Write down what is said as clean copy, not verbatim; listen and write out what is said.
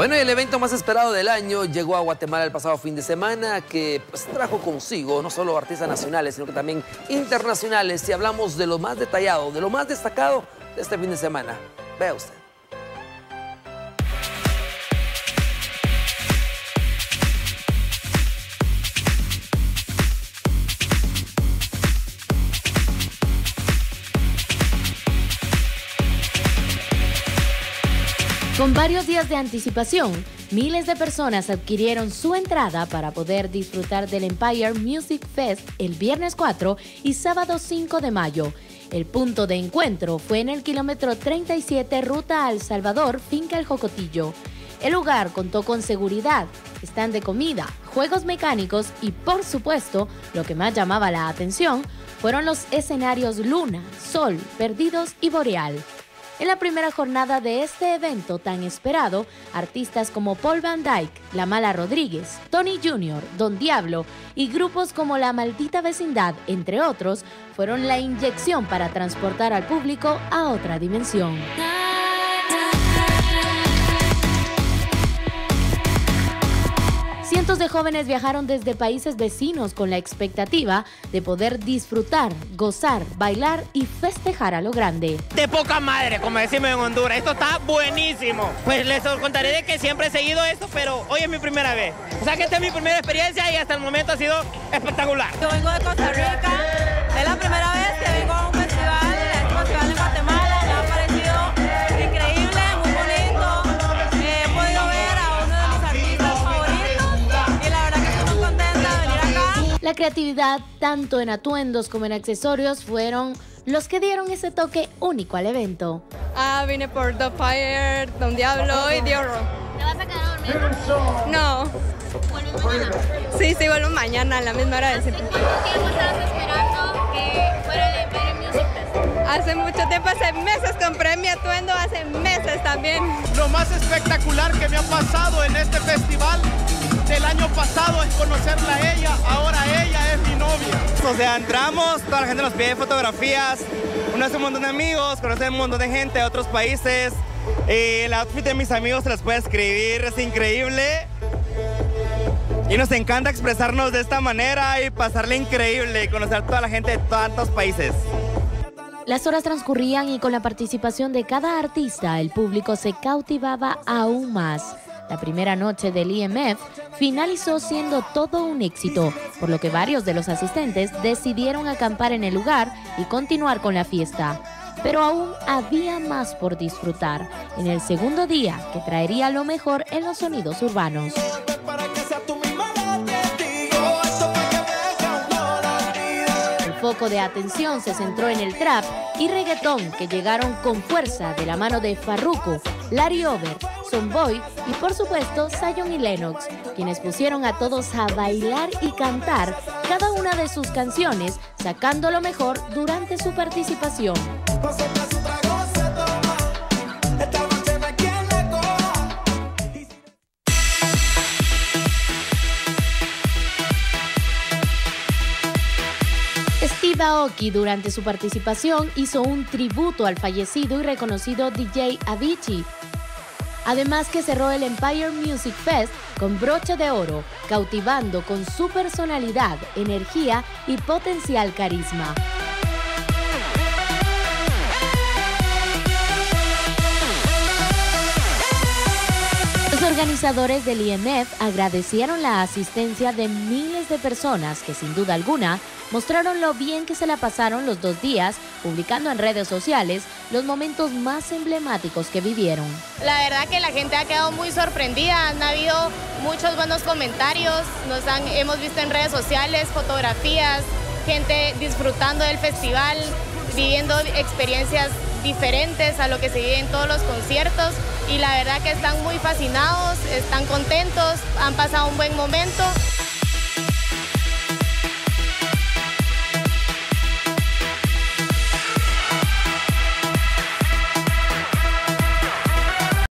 Bueno, y el evento más esperado del año llegó a Guatemala el pasado fin de semana, que pues, trajo consigo no solo artistas nacionales, sino que también internacionales. Y hablamos de lo más detallado, de lo más destacado de este fin de semana. Vea usted. Con varios días de anticipación, miles de personas adquirieron su entrada para poder disfrutar del Empire Music Fest el viernes 4 y sábado 5 de mayo. El punto de encuentro fue en el kilómetro 37, ruta a El Salvador, finca El Jocotillo. El lugar contó con seguridad, stand de comida, juegos mecánicos y, por supuesto, lo que más llamaba la atención, fueron los escenarios Luna, Sol, Perdidos y Boreal. En la primera jornada de este evento tan esperado, artistas como Paul Van Dyk, La Mala Rodríguez, Tony Junior, Don Diablo y grupos como La Maldita Vecindad, entre otros, fueron la inyección para transportar al público a otra dimensión. Cientos de jóvenes viajaron desde países vecinos con la expectativa de poder disfrutar, gozar, bailar y festejar a lo grande. De poca madre, como decimos en Honduras, esto está buenísimo. Pues les contaré de que siempre he seguido esto, pero hoy es mi primera vez. O sea que esta es mi primera experiencia y hasta el momento ha sido espectacular. Yo vengo de Costa Rica, es la primera vez que vengo a un festival, es un festival en Guatemala. La creatividad, tanto en atuendos como en accesorios, fueron los que dieron ese toque único al evento. Vine por The Fire, Don Diablo y The Horror. ¿Te vas a quedar dormido? No. ¿Vuelves mañana? Sí, vuelvo mañana a la misma hora de siempre. ¿Cuánto tiempo estabas esperando que fuera el Empire Music Fest? Hace mucho tiempo, hace meses compré mi atuendo, hace meses también. Lo más espectacular que me ha pasado en este festival del año pasado es conocerla a ella, ahora ella es mi novia. O sea, entramos, toda la gente nos pide fotografías, uno hace un montón de amigos, conoce un montón de gente de otros países, y el outfit de mis amigos se las puede escribir, es increíble. Y nos encanta expresarnos de esta manera y pasarle increíble, conocer a toda la gente de tantos países. Las horas transcurrían y con la participación de cada artista, el público se cautivaba aún más. La primera noche del IMF finalizó siendo todo un éxito, por lo que varios de los asistentes decidieron acampar en el lugar y continuar con la fiesta. Pero aún había más por disfrutar en el segundo día, que traería lo mejor en los sonidos urbanos. El foco de atención se centró en el trap y reggaetón, que llegaron con fuerza de la mano de Farruko, Lary Over, Boy y por supuesto Zion y Lennox, quienes pusieron a todos a bailar y cantar cada una de sus canciones, sacando lo mejor durante su participación. Steve Aoki durante su participación hizo un tributo al fallecido y reconocido DJ Avicii. Además que cerró el Empire Music Fest con broche de oro, cautivando con su personalidad, energía y potencial carisma. Los organizadores del IMF agradecieron la asistencia de miles de personas que, sin duda alguna, mostraron lo bien que se la pasaron los dos días, publicando en redes sociales los momentos más emblemáticos que vivieron. La verdad que la gente ha quedado muy sorprendida, han habido muchos buenos comentarios, hemos visto en redes sociales fotografías, gente disfrutando del festival, viviendo experiencias diferentes a lo que se vive en todos los conciertos, y la verdad que están muy fascinados, están contentos, han pasado un buen momento.